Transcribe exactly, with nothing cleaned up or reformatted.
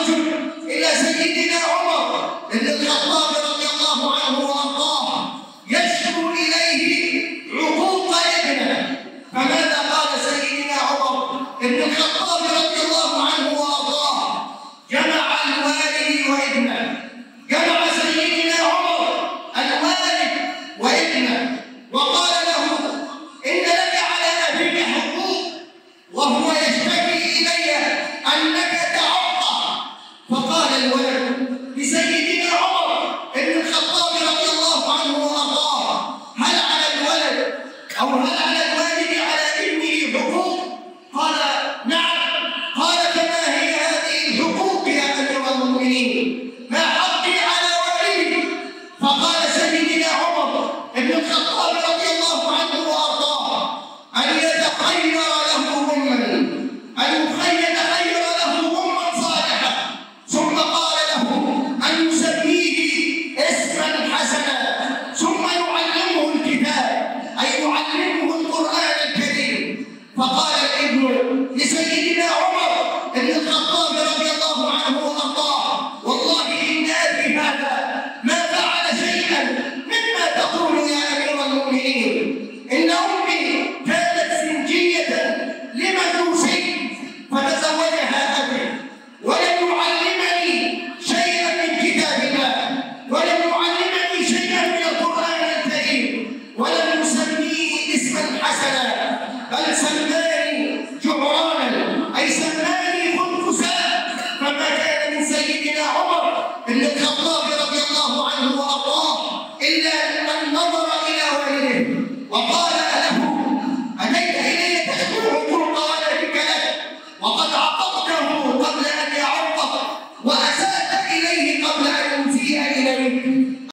رجل